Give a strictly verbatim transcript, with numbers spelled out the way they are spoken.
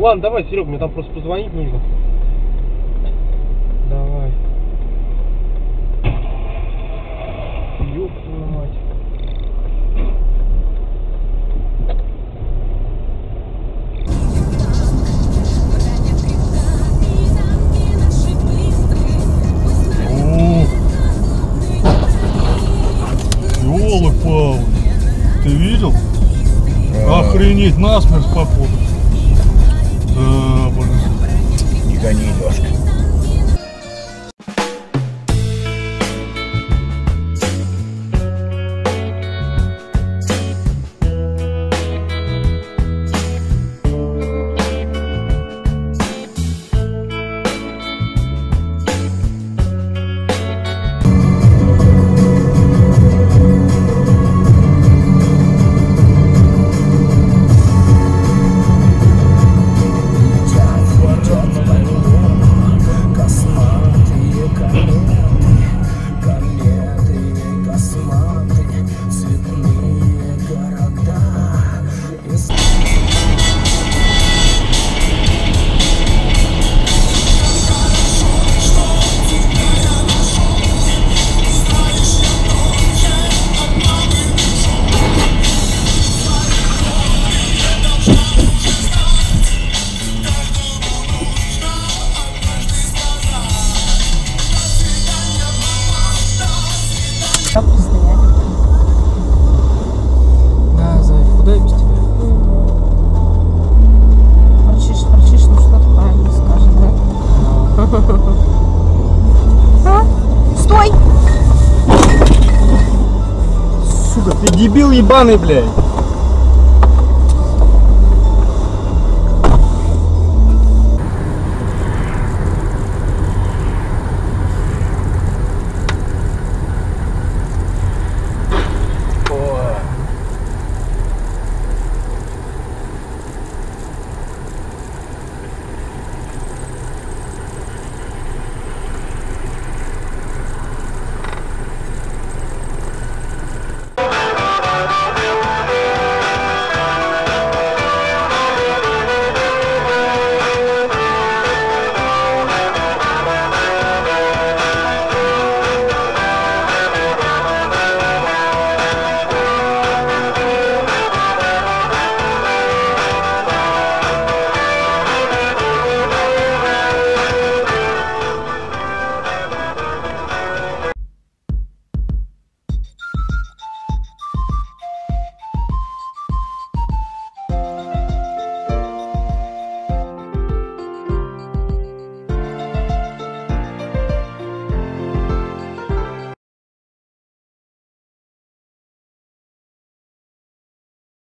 Ладно, давай, Серега, мне там просто позвонить нужно. Давай. Ёб твою мать. Ёлы-палы, ты видел? Охренеть, насмерть походу. Да, блин. Не гони, Лёшка. Стой! Сука, ты дебил ебаный, блядь!